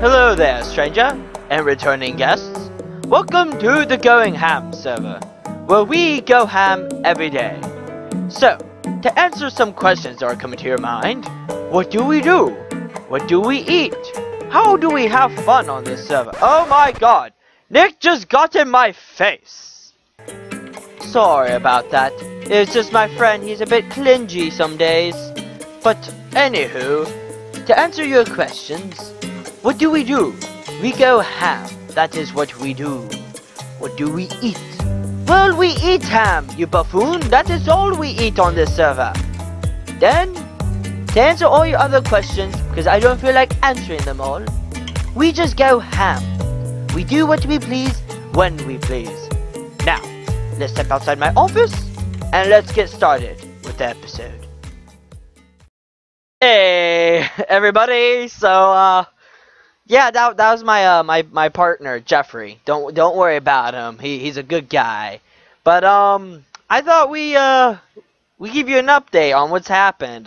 Hello there, stranger, and returning guests. Welcome to the Going Ham server, where we go ham every day. So, to answer some questions that are coming to your mind, what do we do? What do we eat? How do we have fun on this server? Oh my god, Nick just got in my face! Sorry about that, it's just my friend, he's a bit clingy some days. But anywho, to answer your questions, what do? We go ham, that is what we do. What do we eat? Well, we eat ham, you buffoon, that is all we eat on this server. Then, to answer all your other questions, because I don't feel like answering them all, we just go ham. We do what we please, when we please. Now, let's step outside my office, and let's get started with the episode. Hey, everybody, so, yeah, that was my my partner Jeffrey. Don't worry about him. He's a good guy. But I thought we give you an update on what's happened.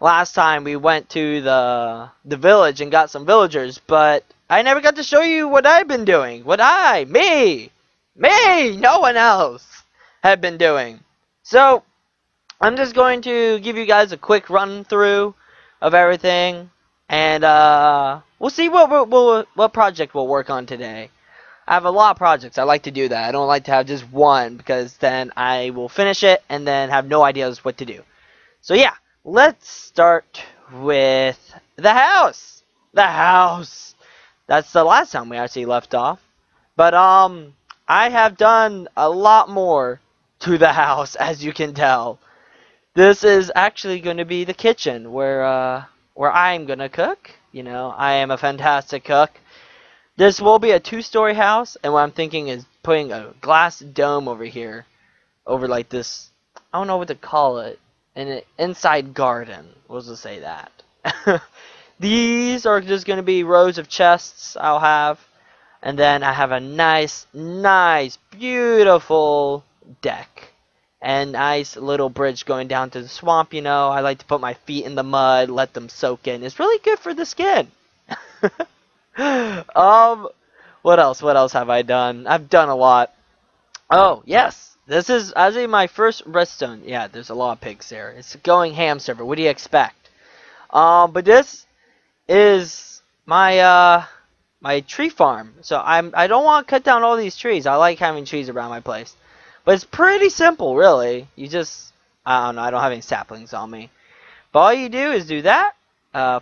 Last time we went to the village and got some villagers, but I never got to show you what I've been doing. What me, no one else had been doing. So I'm just going to give you guys a quick run through of everything. And, we'll see what project we'll work on today. I have a lot of projects. I like to do that. I don't like to have just one, because then I will finish it and then have no ideas what to do. So, yeah. Let's start with the house! The house! That's the last time we actually left off. But, I have done a lot more to the house, as you can tell. This is actually going to be the kitchen, where I'm gonna cook. You know, I am a fantastic cook. This will be a two-story house, and what I'm thinking is putting a glass dome over here, over like this, I don't know what to call it, an inside garden, we'll just say that. These are just gonna be rows of chests I'll have, and then I have a nice, beautiful deck. And nice little bridge going down to the swamp, you know. I like to put my feet in the mud, let them soak in. It's really good for the skin. What else have I done? I've done a lot. Oh, yes. This is actually my first redstone. Yeah, there's a lot of pigs there. It's Going Ham server. What do you expect? But this is my my tree farm. So I don't want to cut down all these trees. I like having trees around my place. But it's pretty simple, really. You just, I don't know, I don't have any saplings on me. But all you do is do that.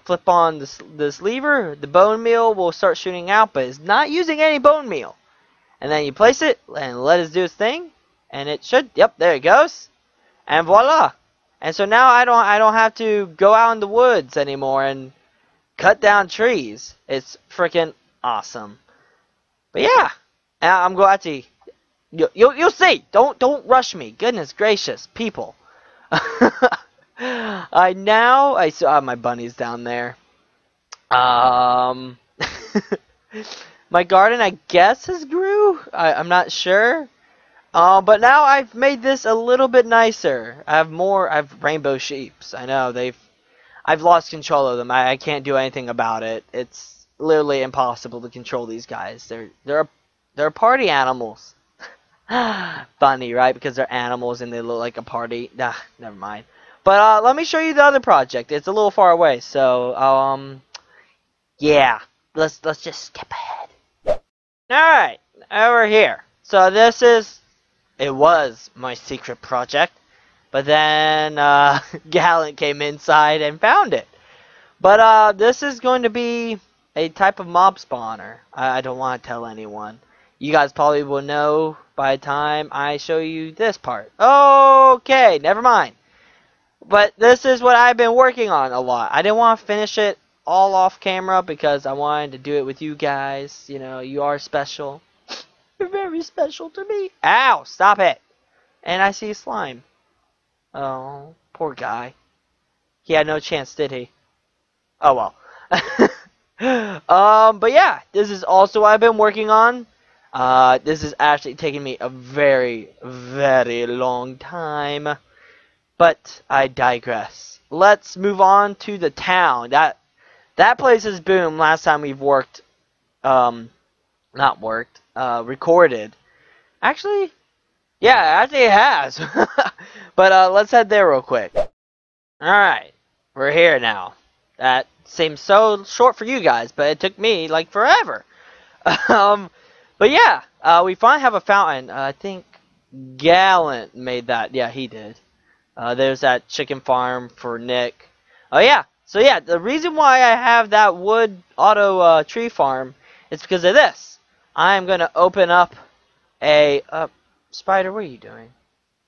Flip on this lever. The bone meal will start shooting out, but it's not using any bone meal. And then you place it and let it do its thing. And it should, yep, there it goes. And voila. And so now I don't have to go out in the woods anymore and cut down trees. It's freaking awesome. But yeah, I'm going to... You'll see. Don't rush me. Goodness gracious, people. I still have my bunnies down there. My garden, I guess, has grew. I'm not sure. But now I've made this a little bit nicer. I have rainbow sheeps. I know I've lost control of them. I can't do anything about it. It's literally impossible to control these guys. They're party animals. Funny, right? Because they're animals and they look like a party. Nah, never mind. But let me show you the other project. It's a little far away, so yeah, let's just skip ahead. All right, over here. So it was my secret project, but then Gallant came inside and found it. But this is going to be a type of mob spawner. I don't want to tell anyone. You guys probably will know by the time I show you this part. Okay, never mind. But this is what I've been working on a lot. I didn't want to finish it all off camera because I wanted to do it with you guys. You know, you are special. You're very special to me. Ow, stop it. And I see slime. Oh, poor guy. He had no chance, did he? Oh, well. But yeah, this is also what I've been working on. This is actually taking me a very, very long time, but I digress. Let's move on to the town. That That place is boom. Last time we've worked, recorded. Actually, yeah, I think it has. But let's head there real quick. Alright, we're here now. That seems so short for you guys, but it took me, like, forever. But yeah, we finally have a fountain. I think Gallant made that. Yeah, he did. There's that chicken farm for Nick. Oh yeah, so yeah, the reason why I have that wood auto tree farm is because of this. I'm going to open up a... Spider, what are you doing?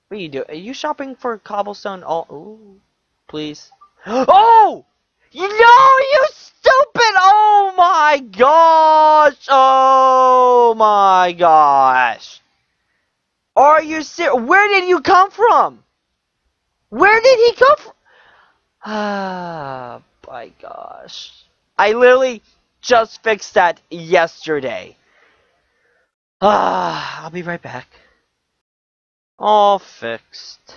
What are you doing? Are you shopping for cobblestone all... Ooh, please. Oh! No, you stupid! Oh my gosh! Oh my gosh! Are you serious? Where did you come from? Where did he come from? Ah, my gosh. I literally just fixed that yesterday. Ah, I'll be right back. All fixed.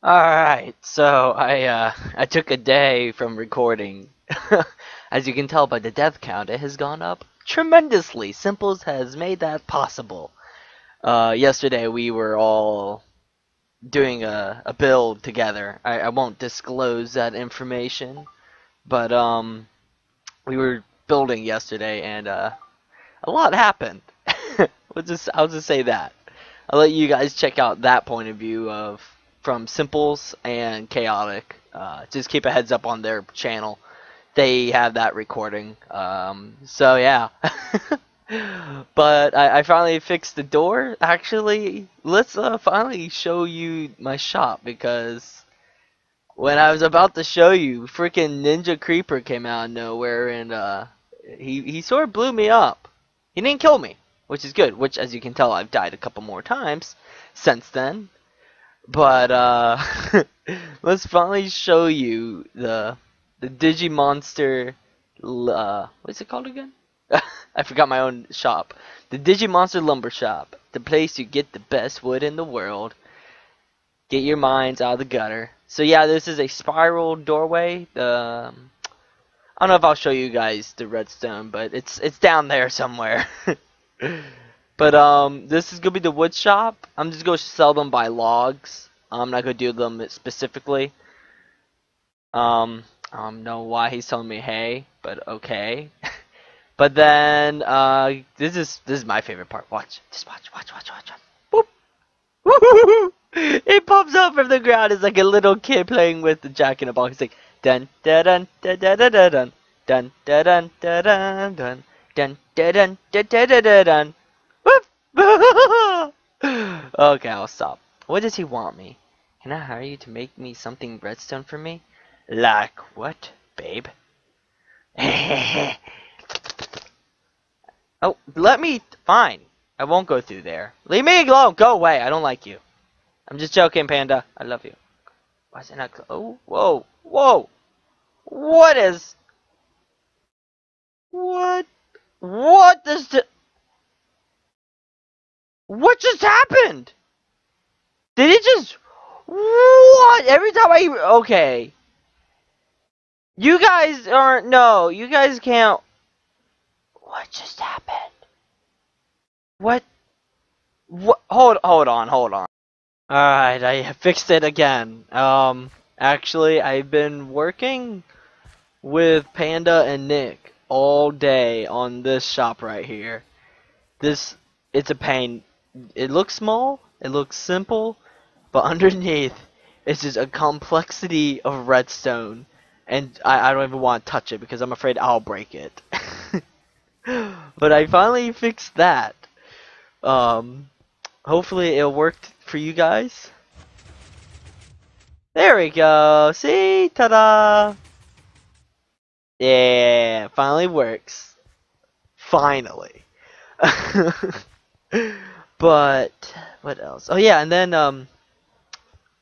Alright, so I took a day from recording. As you can tell by the death count, it has gone up tremendously. Simplez has made that possible. Yesterday we were all doing a build together. I won't disclose that information, but we were building yesterday and a lot happened. I'll just say that. I'll let you guys check out that point of view of from Simplez and Chaotic. Just keep a heads up on their channel. They have that recording. So yeah. But I finally fixed the door. Actually, let's finally show you my shop, because when I was about to show you, freaking Ninja Creeper came out of nowhere and he sort of blew me up. He didn't kill me, which is good, which as you can tell I've died a couple more times since then. But let's finally show you the Digimonster. What's it called again? I forgot my own shop. The Digimonster Lumber Shop, the place you get the best wood in the world. Get your mines out of the gutter. So yeah, this is a spiral doorway. I don't know if I'll show you guys the redstone, but it's down there somewhere. But this is gonna be the wood shop. I'm just gonna sell them by logs. I'm not gonna do them specifically. I don't know why he's telling me hey, but okay. But then this is my favorite part. Watch, just watch. Boop. Woo-hoo-hoo-hoo. It pops up from the ground. It's like a little kid playing with the jack in a box. It's like dun da dun da da da da dun dun da dun da dun dun dun da dun da da da da dun. Okay, I'll stop. What does he want me? Can I hire you to make me something redstone for me? Like what, babe? Oh, let me... Fine. I won't go through there. Leave me alone. Go away. I don't like you. I'm just joking, Panda. I love you. Why is it not... Oh, whoa. Whoa. What is... What? What does the... What just happened? Did it just... What? Every time I... Okay. You guys aren't... No, you guys can't... What just happened? What? Hold on. Alright, I fixed it again. Actually, I've been working with Panda and Nick all day on this shop right here. This... It's a pain. It looks small, it looks simple, but underneath it's just a complexity of redstone. And I don't even want to touch it because I'm afraid I'll break it. But I finally fixed that. Hopefully it worked for you guys. There we go. See? Ta-da! Yeah, finally works. Finally. But what else? Oh yeah, and then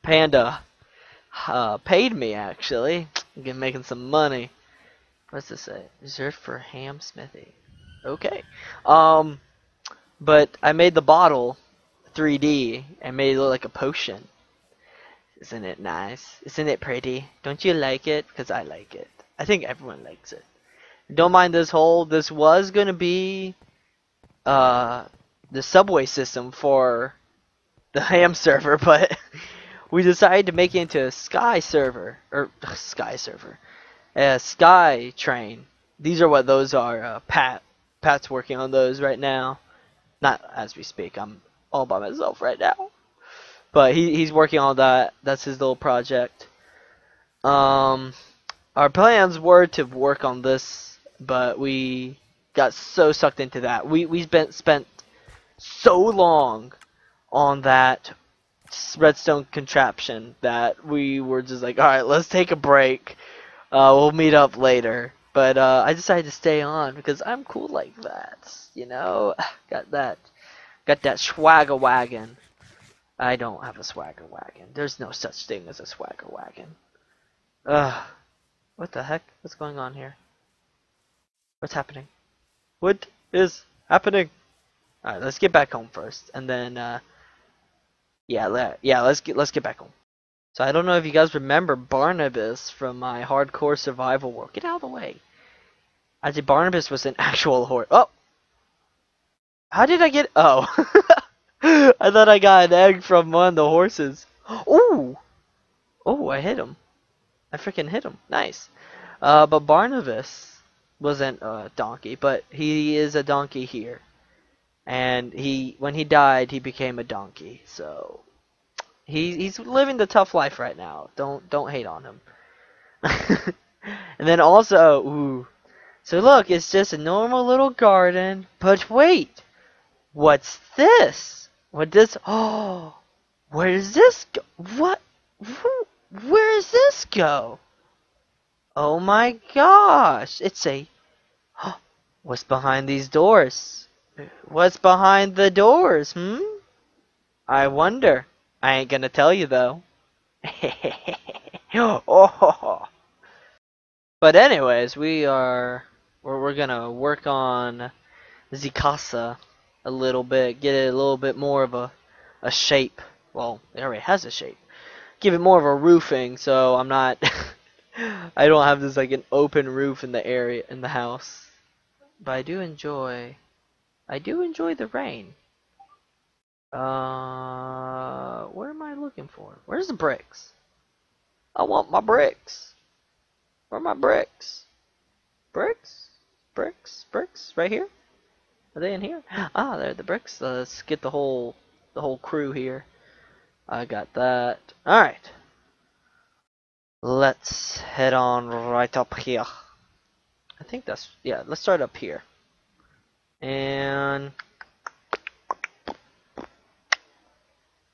Panda paid me actually. I'm making some money. What's this say? Reserved for Ham Smithy. Okay. But I made the bottle 3D and made it look like a potion. Isn't it nice? Isn't it pretty? Don't you like it? Because I like it. I think everyone likes it. Don't mind this hole. This was going to be the subway system for the ham server, but we decided to make it into a sky server. Or sky server. A sky train. These are what those are. Pat's working on those right now. Not as we speak. I'm all by myself right now. But he's working on that. That's his little project. Our plans were to work on this, but we got so sucked into that. We spent so long on that redstone contraption that we were just like, all right, let's take a break. We'll meet up later. But I decided to stay on because I'm cool like that, you know. Got that swagger wagon. I don't have a swagger wagon. There's no such thing as a swagger wagon. Ugh. What the heck? What's going on here? What's happening? What is happening? Alright, let's get back home first, and then let's get back home. So I don't know if you guys remember Barnabas from my hardcore survival world. Get out of the way. I think Barnabas was an actual horse. Oh! How did I get... Oh. I thought I got an egg from one of the horses. Ooh! Oh, I hit him. I freaking hit him. Nice. But Barnabas wasn't a donkey, but he is a donkey here. And when he died, he became a donkey. So... He's living the tough life right now. Don't hate on him. And then also, ooh. So look, it's just a normal little garden. But wait, what's this? Oh, where does this go? Where does this go? Oh my gosh! What's behind these doors? What's behind the doors? I wonder. I ain't gonna tell you though. Oh. But anyways, we're gonna work on Zikasa a little bit, get it a little bit more of a shape. Well, it already has a shape. Give it more of a roofing, so I'm not I don't have this like an open roof in the area in the house. But I do enjoy the rain. What am I looking for? Where's the bricks? I want my bricks. Where are my bricks? Bricks? Right here? Are they in here? Ah, they're the bricks. Let's get the whole crew here. I got that. Alright. Let's head on right up here. I think that's, yeah, let's start up here. And...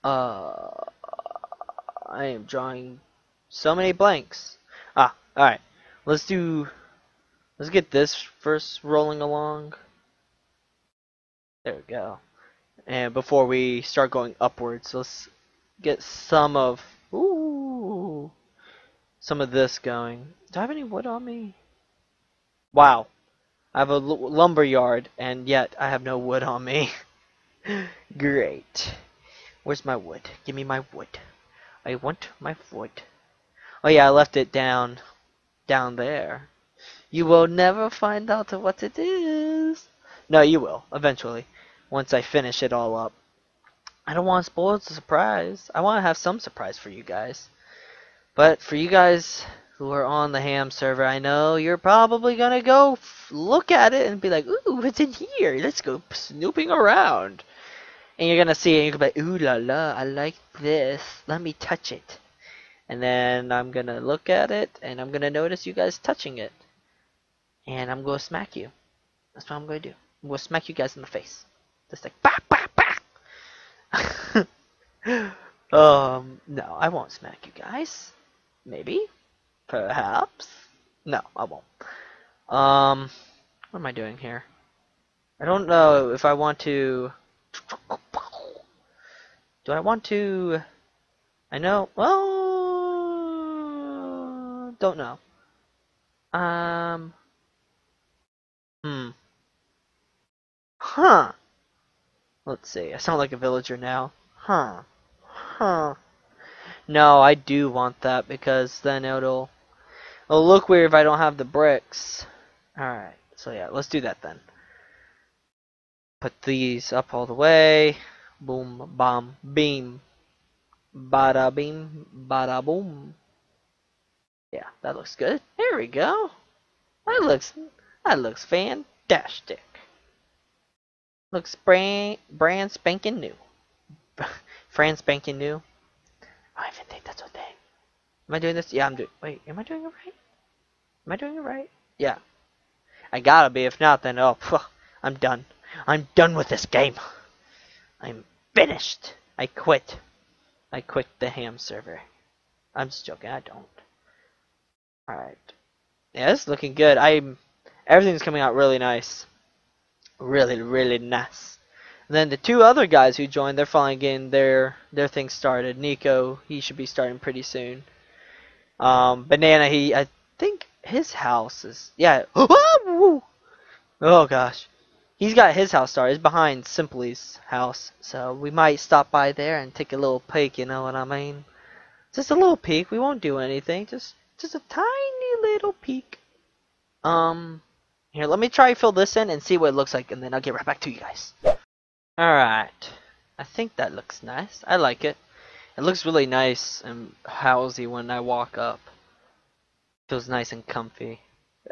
I am drawing so many blanks. Ah, alright. Let's get this first rolling along. There we go. And before we start going upwards, let's get some of this going. Do I have any wood on me? Wow. I have a lumber yard and yet I have no wood on me. Great. Where's my wood? Give me my wood. I want my wood. Oh yeah, I left it down there. You will never find out what it is. No, you will, eventually. Once I finish it all up. I don't want to spoil the surprise. I want to have some surprise for you guys. But for you guys who are on the ham server, I know you're probably going to go look at it and be like, ooh, it's in here. Let's go snooping around. And you're gonna see it and you're gonna be like, ooh la la, I like this, let me touch it. And then I'm gonna look at it and I'm gonna notice you guys touching it. And I'm gonna smack you. That's what I'm gonna do. I'm gonna smack you guys in the face. Just like, bah, bah, bah. No, I won't smack you guys. Maybe. Perhaps. No, I won't. What am I doing here? I don't know if I want to... Do I want to? I know. Well, don't know. Let's see. I sound like a villager now. No, I do want that because then it'll look weird if I don't have the bricks. Alright, so yeah, let's do that then. Put these up all the way. Boom, bam, beam. Bada beam, bada boom. Yeah, that looks good. There we go. That looks fantastic. Looks brand spanking new. Brand spanking new. I don't even think that's a thing. Am I doing this? Yeah, I'm doing. Wait, am I doing it right? Am I doing it right? Yeah. I gotta be. If not, then oh, phew, I'm done. I'm done with this game. I'm finished. I quit. I quit the ham server. I'm just joking. I don't. All right. Yeah, this is looking good. Everything's coming out really nice. Really, really nice. And then the two other guys who joined, they're finally getting their thing started. Nico, he should be starting pretty soon. Banana, I think his house is, yeah. Oh gosh, he's got his house started. It's behind Simplez's house, so we might stop by there and take a little peek. You know what I mean? Just a little peek. We won't do anything. Just a tiny little peek. Here, let me try fill this in and see what it looks like, and then I'll get right back to you guys. Alright, I think that looks nice. I like it. It looks really nice and housey when I walk up. Feels nice and comfy.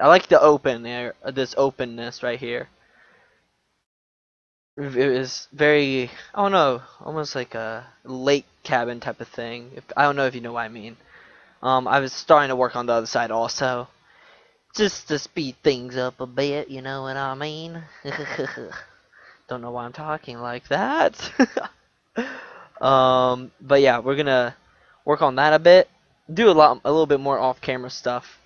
I like the open air, this openness right here. It is very, I don't know, almost like a lake cabin type of thing. I don't know if you know what I mean. I was starting to work on the other side also, just to speed things up a bit. You know what I mean? Don't know why I'm talking like that. But yeah, we're gonna work on that a bit, do a little bit more off-camera stuff,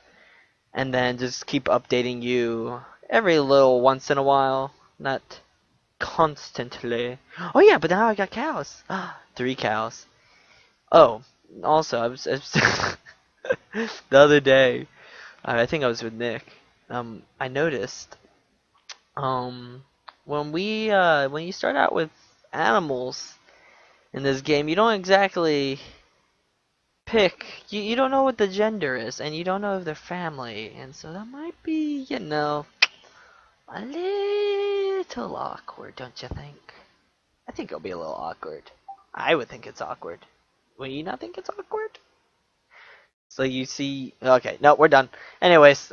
and then just keep updating you every little once in a while, not constantly. Oh yeah, but now I got cows. 3 cows. Oh, also I was the other day, I think I was with Nick. I noticed when you start out with animals in this game, you don't exactly pick, you don't know what the gender is, and you don't know if they're family, and so that might be, you know, a little awkward, don't you think? I think it'll be a little awkward. I would think it's awkward. Would you not think it's awkward? So you see, okay, no, we're done. Anyways,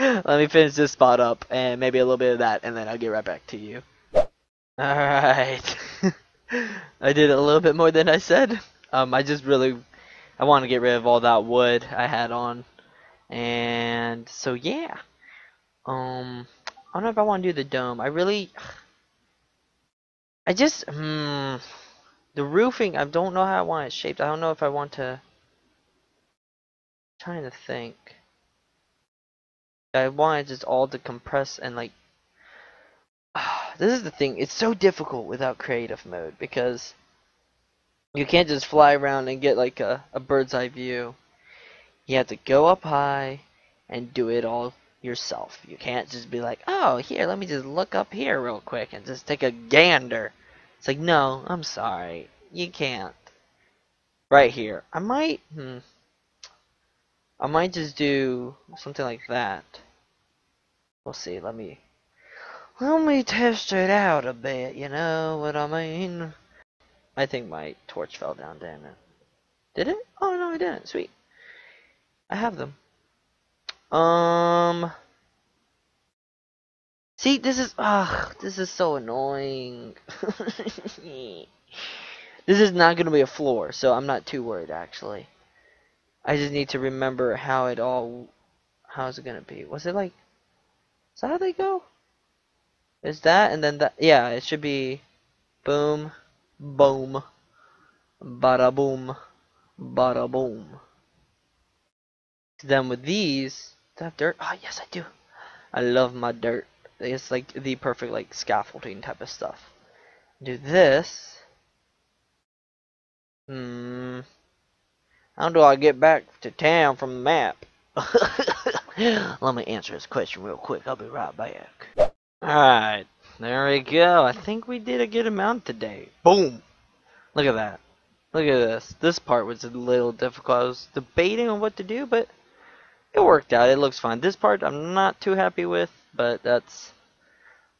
let me finish this spot up, and maybe a little bit of that, and then I'll get right back to you. Alright. I did a little bit more than I said. I want to get rid of all that wood I had on. And so, yeah. I don't know if I want to do the dome. The roofing, I don't know how I want it shaped. I don't know if I want to. I'm trying to think. I wanted just all to compress and like. This is the thing. It's so difficult without creative mode because you can't just fly around and get like a bird's eye view. You have to go up high and do it all yourself. You can't just be like, oh, here, let me just look up here real quick and just take a gander. It's like, no, I'm sorry, you can't. Right here, I might just do something like that. We'll see. Let me test it out a bit. You know what I mean? I think my torch fell down. Damn it! Did it? Oh no, it didn't. Sweet. I have them. See, this is so annoying. This is not gonna be a floor, so I'm not too worried actually. I just need to remember how's it gonna be? Was it like, is that how they go? Is that and then that? Yeah, it should be, boom, boom, bada boom, bada boom. Then with these, do I have dirt? Oh yes, I do. I love my dirt. It's like the perfect like scaffolding type of stuff. Do this. How do I get back to town from the map? Let me answer this question real quick. I'll be right back. Alright. There we go. I think we did a good amount today. Boom. Look at that. Look at this. This part was a little difficult. I was debating on what to do, but it worked out. It looks fine. This part I'm not too happy with, but that's...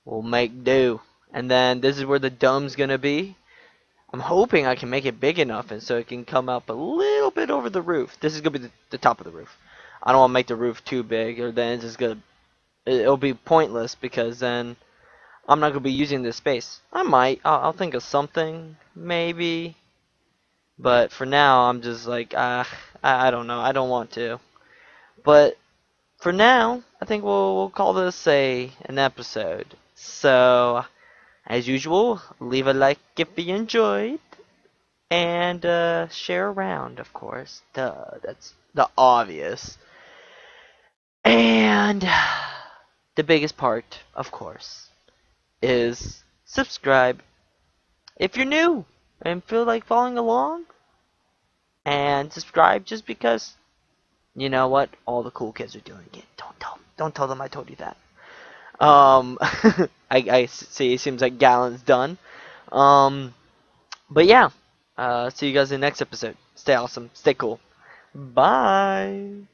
we'll make do. And then this is where the dumb's gonna be. I'm hoping I can make it big enough and so it can come up a little bit over the roof. This is gonna be the top of the roof. I don't want to make the roof too big, or then it's just gonna... it'll be pointless, because then I'm not gonna be using this space. I might. I'll think of something, maybe. But for now, I'm just like, I don't know. I don't want to. But for now, I think we'll call this an episode. So, as usual, leave a like if you enjoyed, and share around, of course. Duh, that's the obvious. And the biggest part, of course, is subscribe if you're new and feel like following along, and subscribe just because, you know what, all the cool kids are doing it. Don't tell them I told you that. I see it seems like Gallant's done. But yeah, see you guys in the next episode. Stay awesome, stay cool, bye.